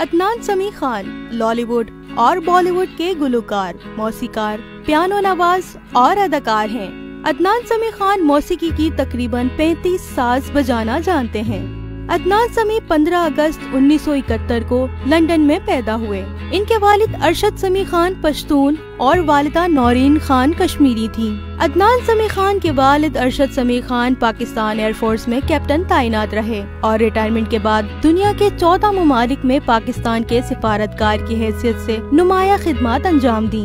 अदनान समी खान लॉलीवुड और बॉलीवुड के गुलकार, मौसीकार, पियानो नवाज और अदाकार हैं। अदनान समी खान मौसीकी की तकरीबन 35 साज बजाना जानते हैं। अदनान समी 15 अगस्त 1971 को लंदन में पैदा हुए। इनके वालिद अरशद समी खान पश्तून और वालिदा नौरीन खान कश्मीरी थी। अदनान समी खान के वालिद अरशद समी खान पाकिस्तान एयरफोर्स में कैप्टन तैनात रहे और रिटायरमेंट के बाद दुनिया के 14 ममालिक में पाकिस्तान के सिफारतकार की हैसियत से नुमाया खिदमत अंजाम दी।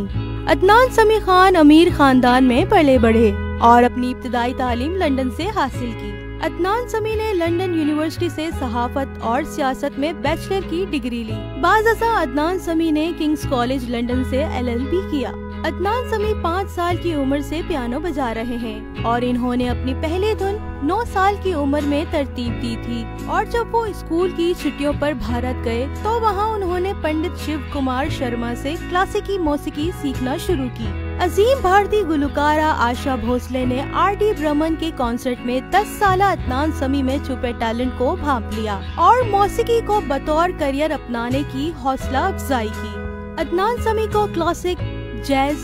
अदनान समी खान अमीर खानदान में पले बढ़े और अपनी इब्तदाई तालीम लंदन से हासिल की। अदनान समी ने लंदन यूनिवर्सिटी से सहाफत और सियासत में बैचलर की डिग्री ली। बाज़ा अदनान समी ने किंग्स कॉलेज लंदन से LLB किया। अदनान समी 5 साल की उम्र से पियानो बजा रहे हैं और इन्होंने अपनी पहली धुन 9 साल की उम्र में तरतीब दी थी। और जब वो स्कूल की छुट्टियों पर भारत गए तो वहाँ उन्होंने पंडित शिव कुमार शर्मा से क्लासिकी मौसीकी सीखना शुरू की। अजीम भारतीय गुलकारा आशा भोसले ने RD ब्रह्मन के कॉन्सर्ट में 10 साल अदनान समी में छुपे टैलेंट को भांप लिया और मौसीकी को बतौर करियर अपनाने की हौसला अफजाई की। अदनान समी को क्लासिक, जैज,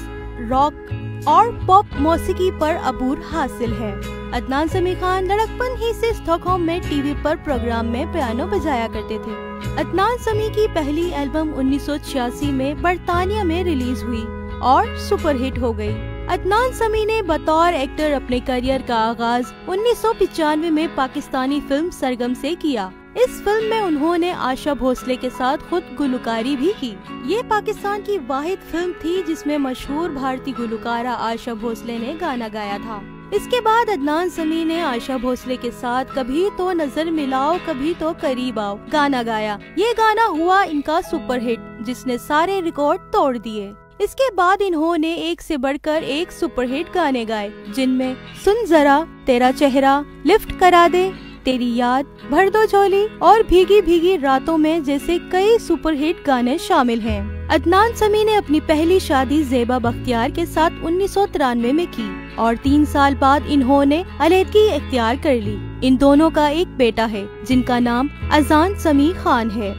रॉक और पॉप मौसीकी पर अबूर हासिल है। अदनान समी खान लड़कपन ही से स्टॉकहोम में टीवी पर प्रोग्राम में पियानो बजाया करते थे। अदनान समी की पहली एल्बम 1986 में बरतानिया में रिलीज हुई और सुपरहिट हो गई। अदनान समी ने बतौर एक्टर अपने करियर का आगाज 1995 में पाकिस्तानी फिल्म सरगम से किया। इस फिल्म में उन्होंने आशा भोसले के साथ खुद गुलकारी भी की। ये पाकिस्तान की वाहिद फिल्म थी जिसमें मशहूर भारतीय गुलकारा आशा भोसले ने गाना गाया था। इसके बाद अदनान समी ने आशा भोसले के साथ कभी तो नजर मिलाओ कभी तो करीब आओ गाना गाया। ये गाना हुआ इनका सुपरहिट जिसने सारे रिकॉर्ड तोड़ दिए। इसके बाद इन्होंने एक से बढ़कर एक सुपरहिट गाने गाए जिनमें सुन जरा, तेरा चेहरा, लिफ्ट करा दे, तेरी याद, भर दो झोली और भीगी भीगी रातों में जैसे कई सुपरहिट गाने शामिल हैं। अदनान समी ने अपनी पहली शादी जेबा बख्तियार के साथ 1993 में की और 3 साल बाद इन्होंने अलहदगी इख्तियार कर ली। इन दोनों का एक बेटा है जिनका नाम अदनान समी खान है।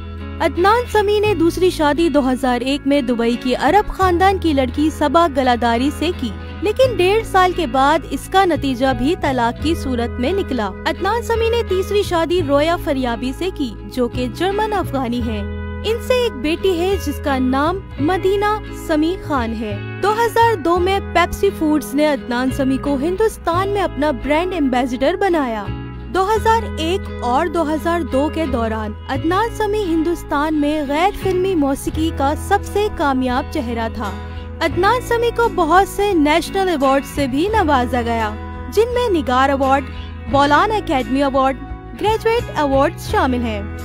अदनान समी ने दूसरी शादी 2001 में दुबई की अरब खानदान की लड़की सबा गलादारी से की, लेकिन 1.5 साल के बाद इसका नतीजा भी तलाक की सूरत में निकला। अदनान समी ने तीसरी शादी रोया फरियाबी से की जो कि जर्मन अफगानी है। इनसे एक बेटी है जिसका नाम मदीना समी खान है। 2002 में पेप्सी फूड्स ने अदनान समी को हिंदुस्तान में अपना ब्रांड एम्बेसडर बनाया। 2001 और 2002 के दौरान अदनान समी हिंदुस्तान में गैर फिल्मी मौसीकी का सबसे कामयाब चेहरा था। अदनान समी को बहुत से नेशनल अवार्ड से भी नवाजा गया जिनमें Nigar award, Bolan academy award, graduate award शामिल हैं।